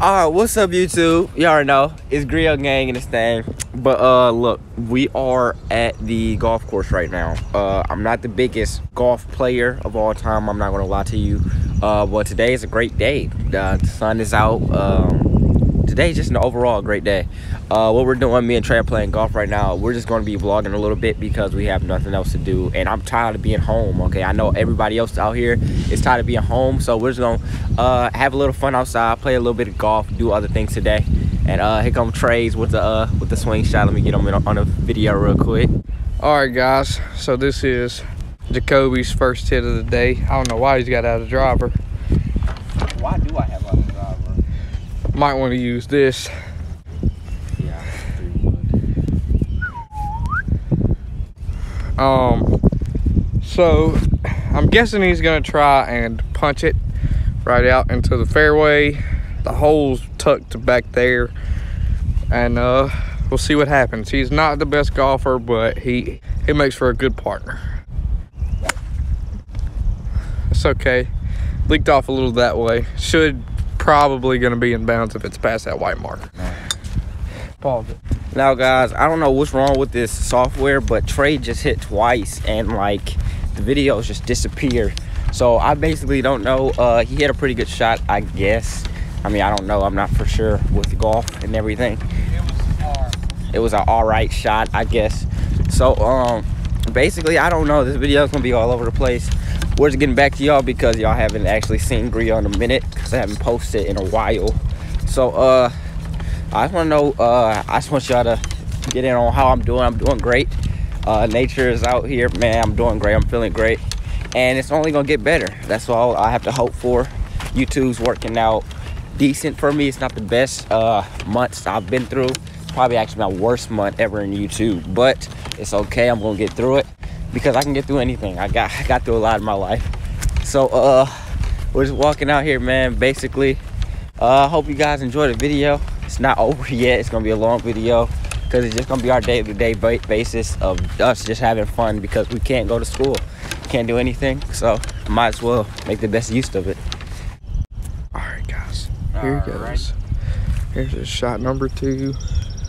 Alright, what's up YouTube? You already know, it's Gryo gang in this thing. But look, we are at the golf course right now. I'm not the biggest golf player of all time, I'm not gonna lie to you. But today is a great day. The sun is out. Today's just an overall great day. What we're doing, me and Trey are playing golf right now. We're just going to be vlogging a little bit because we have nothing else to do, and I'm tired of being home. Okay, I know everybody else out here is tired of being home, so we're just gonna have a little fun outside, play a little bit of golf, do other things today. And here comes Trey's with the swing shot. Let me get him on the video real quick. All right guys, so this is Jacoby's first hit of the day. I don't know why he's got out of driver. Why do I have out of driver? Might want to use this. Yeah, so I'm guessing he's gonna try and punch it right out into the fairway. The hole's tucked back there, and we'll see what happens. He's not the best golfer, but he makes for a good partner. It's okay. Leaked off a little that way. Should probably gonna be in bounds if it's past that white mark. Pause it. Now guys, I don't know what's wrong with this software, but Trey just hit twice and like the videos just disappeared. So I basically don't know. He hit a pretty good shot, I guess. I mean, I don't know, I'm not for sure with golf and everything. It was an alright shot, I guess. So basically I don't know, this video is gonna be all over the place. We're just getting back to y'all because y'all haven't actually seen Gryo in a minute because I haven't posted in a while. So I just want to know, I just want y'all to get in on how I'm doing. I'm doing great. Nature is out here, man. I'm doing great. I'm feeling great, and it's only gonna get better. That's all I have to hope for. YouTube's working out decent for me. It's not the best months I've been through. Probably actually my worst month ever in YouTube, but it's okay. I'm gonna get through it. Because I can get through anything. I got through a lot in my life. So we're just walking out here, man. Basically, hope you guys enjoy the video. It's not over yet. It's gonna be a long video because it's just gonna be our day-to-day basis of us just having fun because we can't go to school, can't do anything. So might as well make the best use of it. All right, guys. Here he goes. Here's his shot number 2.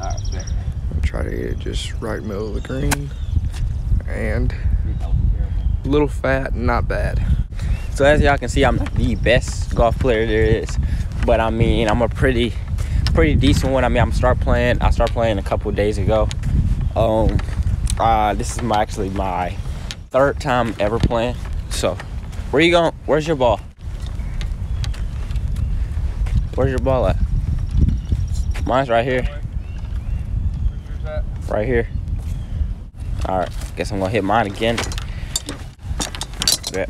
All right, I'm try to hit it just right middle of the green. And a little fat, not bad. So as y'all can see, I'm not the best golf player there is, but I mean, I'm a pretty decent one. I mean, I started playing a couple days ago. This is actually my third time ever playing. So where you going? Where's your ball? Where's your ball at? Mine's right here. Right here. Alright, guess I'm gonna hit mine again. Yeah.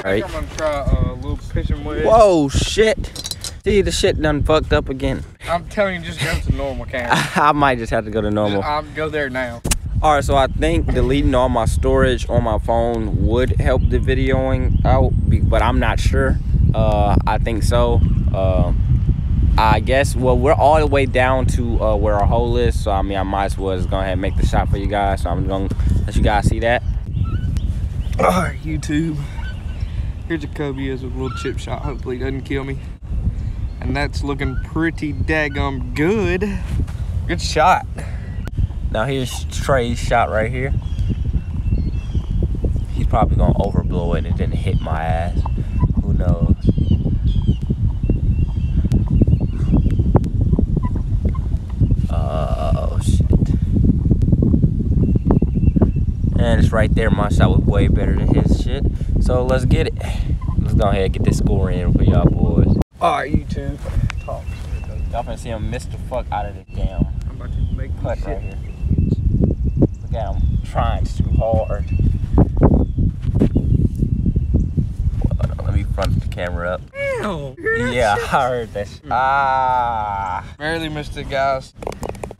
Alright. I'm gonna try a little pitching wedge. Whoa, shit. See, the shit done fucked up again. I'm telling you, just go to normal, can't I might just have to go to normal. I'll go there now. Alright, so I think deleting all my storage on my phone would help the videoing out, but I'm not sure. I think so. I guess, well, we're all the way down to where our hole is, so I mean, I might as well just go ahead and make the shot for you guys, so I'm gonna let you guys see that. Alright, YouTube, here Jacoby is with a little chip shot, hopefully he doesn't kill me. And that's looking pretty daggum good. Good shot. Now here's Trey's shot right here. He's probably gonna overblow it and then hit my ass, who knows. And it's right there. My shot was way better than his shit. So let's get it. Let's go ahead and get this score in for y'all boys. Alright, YouTube. Talk. Y'all finna see him miss the fuck out of this damn. I'm about to make putt right here. Look at him trying too hard. Well, let me front the camera up. Ew, yeah, I heard that shit. Ah. Barely missed it, guys.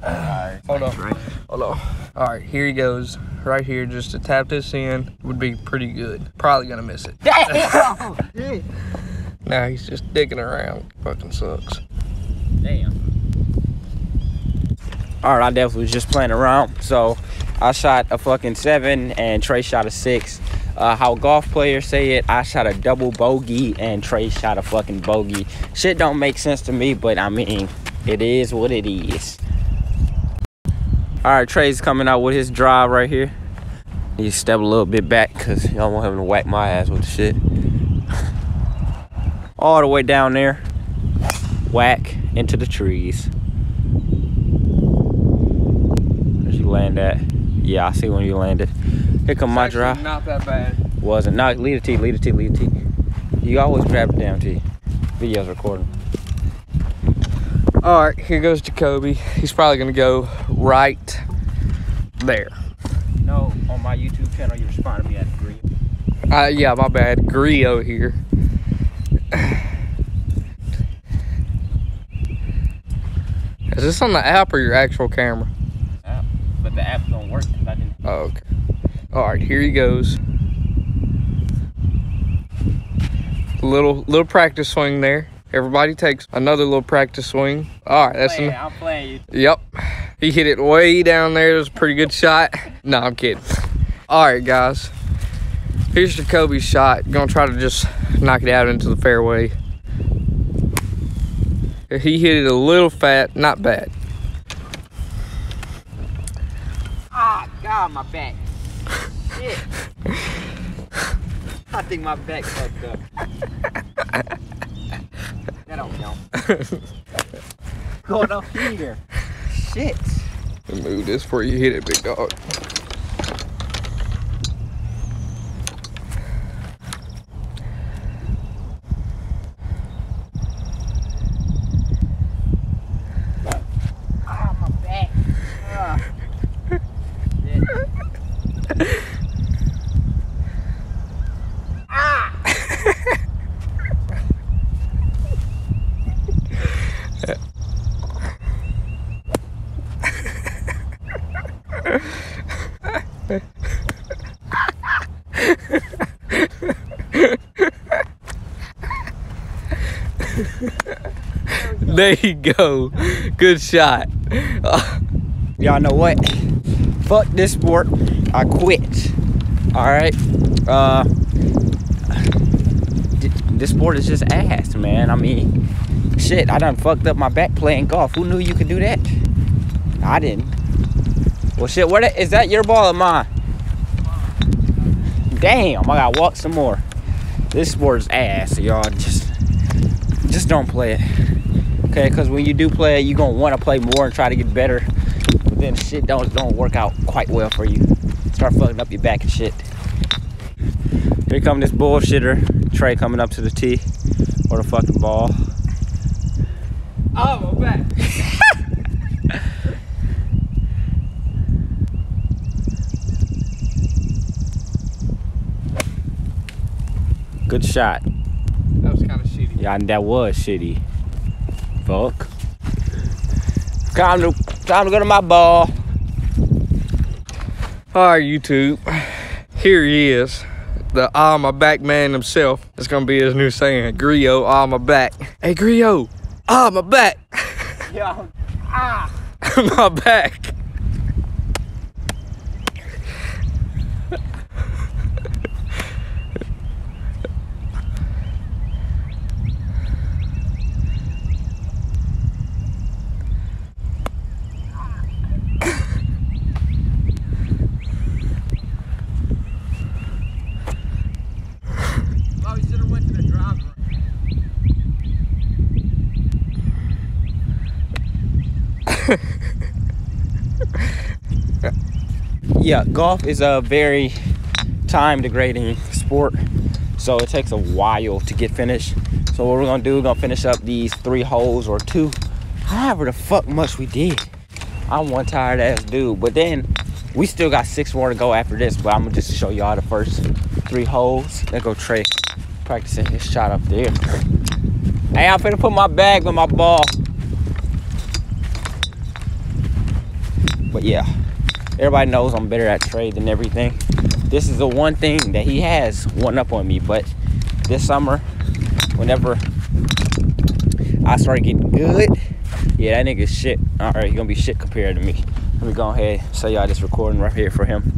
Alright. Hold on. Right. Hold on. Alright, here he goes. Right here, just to tap this in would be pretty good. Probably gonna miss it. Damn. Now he's just digging around. Fucking sucks. Damn. All right, I definitely was just playing around. So I shot a fucking 7 and Trey shot a 6. how golf players say it, I shot a double bogey and Trey shot a fucking bogey. Shit don't make sense to me, but I mean, it is what it is. All right, Trey's coming out with his drive right here. Need to step a little bit back because y'all want him to whack my ass with the shit. All the way down there. Whack into the trees. Where'd you land at? Yeah, I see when you landed. Here come my drive. Not that bad. Wasn't. No, lead a tee, lead a tee, lead a tee. You always grab the damn tee. Video's recording. All right, here goes Jacoby. He's probably gonna go right there. No, on my YouTube channel, you responded to me at Gryo. Yeah, my bad. Gryo here. Is this on the app or your actual camera? App, but the app don't work because I didn't. Oh, okay. All right, here he goes. Little practice swing there. Everybody takes another little practice swing. All right, that's enough. I'm playing you. Yep. He hit it way down there. It was a pretty good shot. No, I'm kidding. All right, guys. Here's Jacoby's shot. Gonna try to just knock it out into the fairway. He hit it a little fat, not bad. Ah, God, my back. Shit. I think my back fucked up. I don't know. Going up here. Shit. Move this before you hit it, big dog. There you go. Good shot. Y'all know what? Fuck this sport. I quit. Alright. This sport is just ass, man. I mean, shit, I done fucked up my back playing golf. Who knew you could do that? I didn't. Well, shit, is that your ball or mine? Damn, I gotta walk some more. This sport is ass, y'all. Just don't play it, okay? Because when you do play it, you're gonna want to play more and try to get better, but then shit don't work out quite well for you. Start fucking up your back and shit. Here comes this bullshitter Trey coming up to the tee or the fucking ball. Oh, my back. Good shot. That was kind of shitty. Yeah, that was shitty. Fuck. Time to go to my ball. All right, YouTube. Here he is. The "ah, my back" man himself. It's going to be his new saying. Gryo, ah, my back. Hey, Gryo. Ah, my back. Yo. Ah. My back. Yeah, golf is a very time degrading sport, so it takes a while to get finished. So what we're gonna do, we're gonna finish up these 3 holes or 2, however the fuck much we did. I'm one tired ass dude, but then we still got 6 more to go after this, but I'm gonna just show y'all the first 3 holes. There go Trey practicing his shot up there. Hey, I'm finna put my bag with my ball. But yeah, everybody knows I'm better at trade than everything. This is the one thing that he has one up on me. But this summer, whenever I started getting good, yeah, that nigga's shit. All right, he's gonna be shit compared to me. Let me go ahead and show y'all this recording right here for him.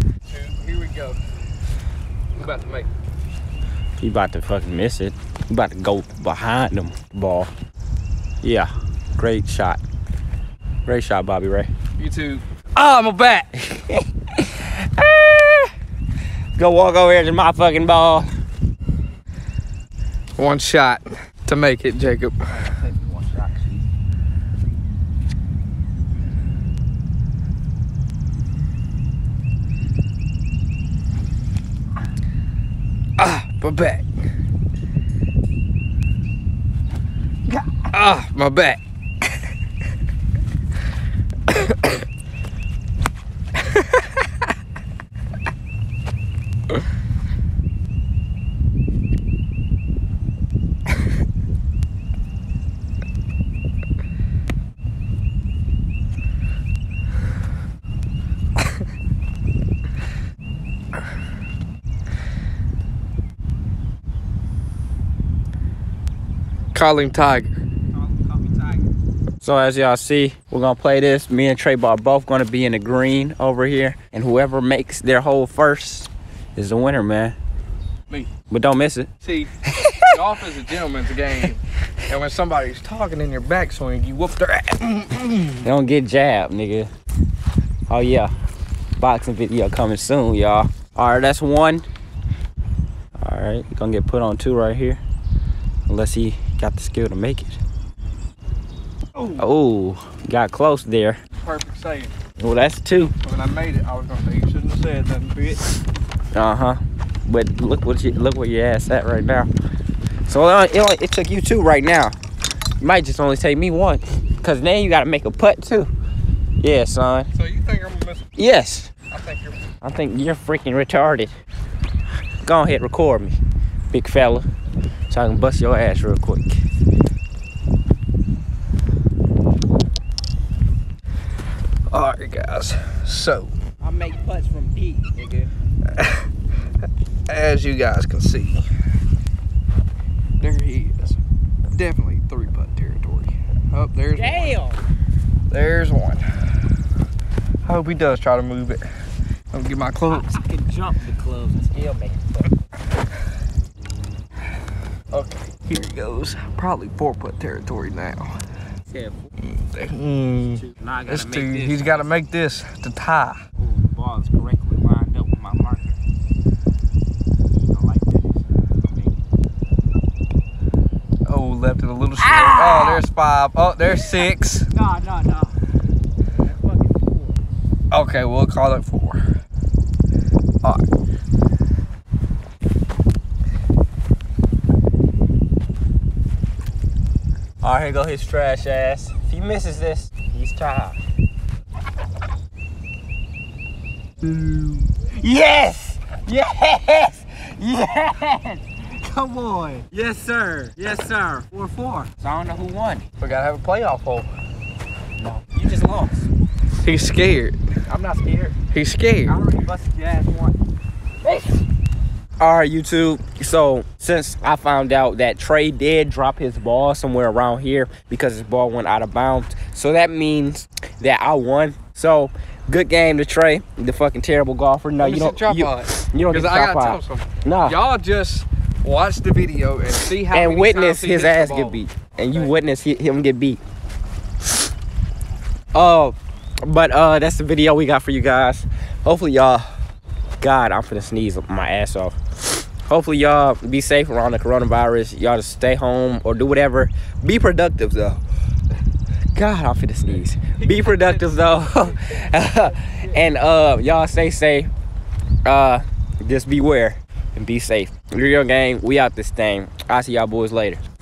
Here we go. You about to make it. You about to fucking miss it. You about to go behind them. Ball. Yeah. Great shot. Great shot, Bobby Ray. You too. Oh, I'm a bat. Go walk over here to my fucking ball. One shot to make it, Jacob. My back. Ah, my back. Call him Tiger. Call me Tiger. So as y'all see, we're gonna play this. Me and Trey Ball both gonna be in the green over here, and whoever makes their hole first is the winner, man. Me. But don't miss it. See, golf is a gentleman's game, and when somebody's talking in your backswing, you whoop their ass. Don't get jabbed, nigga. Oh yeah, boxing video coming soon, y'all. All right, that's one. All right, gonna get put on two right here, unless he got the skill to make it. Ooh. Oh, got close there. Perfect save. Well, that's two. When I made it, I was gonna say you shouldn't have said nothing, bitch. But look where your ass at right now. So it took you two right now. You might just only take me one, cause then you gotta make a putt too. Yeah, son. So you think I'm gonna miss? Yes. I think you're freaking retarded. Go ahead, record me, big fella. So I can bust your ass real quick. Alright guys, so I make putts from deep, nigga. As you guys can see, there he is. Definitely three putt territory. Oh, there's one. There's one. I hope he does try to move it. I'm gonna get my clubs. I can jump the clubs and still make it. Okay, here he goes. Probably 4-putt territory now. Careful. Now I gotta make this. He's got to make this to tie. Ooh, the ball is correctly lined up with my marker. You don't like that. Oh, left it a little short. Ah! Oh, there's 5. Oh, there's 6. No. That's fucking 4. Okay, we'll call it 4. All right. All right, here go his trash ass. If he misses this, he's tied. Yes! Yes! Yes! Come on. Yes, sir. Yes, sir. 4-4. So I don't know who won. We gotta have a playoff hole. No, you just lost. He's scared. I'm not scared. He's scared. I already busted your ass one. Hey. All right, YouTube, so since I found out that Trey did drop his ball somewhere around here because his ball went out of bounds, so that means that I won. So good game to Trey, the fucking terrible golfer. No, you don't drop out. You don't get dropped out. No. Y'all just watch the video and see how and witness his ass get beat. And you witness him get beat. But that's the video we got for you guys. Hopefully y'all... God, I'm finna sneeze my ass off. Hopefully y'all be safe around the coronavirus. Y'all just stay home or do whatever. Be productive though. God, I'm finna sneeze. Be productive though. And y'all stay safe. Just beware and be safe. Real game, we out this thing. I'll see y'all boys later.